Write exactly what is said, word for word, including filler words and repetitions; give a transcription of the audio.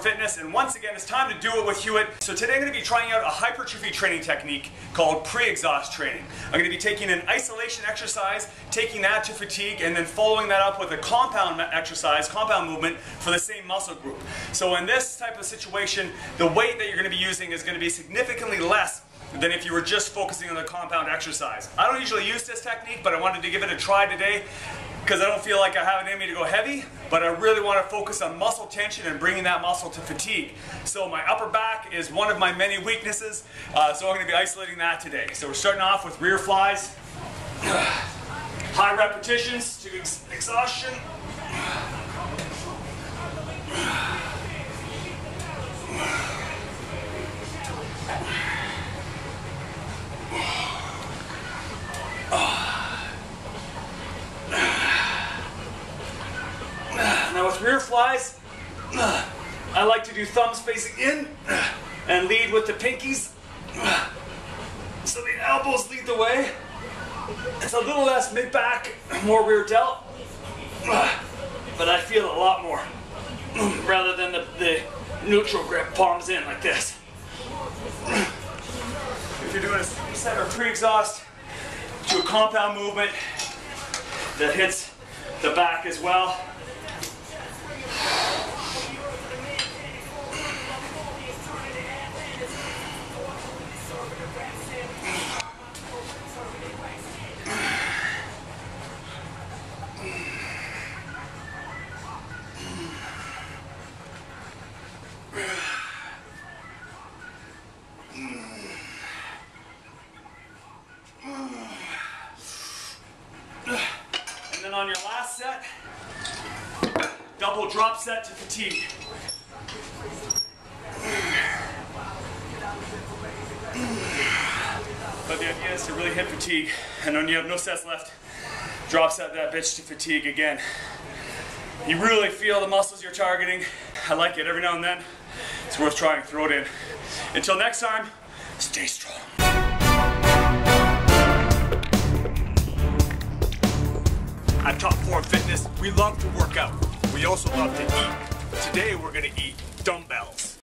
Fitness, and once again, it's time to do it with Hewitt. So today I'm going to be trying out a hypertrophy training technique called pre-exhaust training. I'm going to be taking an isolation exercise, taking that to fatigue, and then following that up with a compound exercise, compound movement for the same muscle group. So in this type of situation, the weight that you're going to be using is going to be significantly less than if you were just focusing on the compound exercise. I don't usually use this technique, but I wanted to give it a try today because I don't feel like I have it in me to go heavy, but I really want to focus on muscle tension and bringing that muscle to fatigue. So my upper back is one of my many weaknesses, uh, so I'm going to be isolating that today. So we're starting off with rear flies, high repetitions to ex exhaustion. Rear flies, I like to do thumbs facing in and lead with the pinkies, so the elbows lead the way. It's a little less mid-back, more rear delt, but I feel a lot more rather than the, the neutral grip, palms in like this. If you're doing a set or pre-exhaust, do a compound movement that hits the back as well. And on your last set, double drop set to fatigue. But the idea is to really hit fatigue, and when you have no sets left, drop set that bitch to fatigue again. You really feel the muscles you're targeting. I like it every now and then. It's worth trying. Throw it in. Until next time, stay strong. At Top Form Fitness, we love to work out. We also love to eat. Today we're going to eat dumbbells.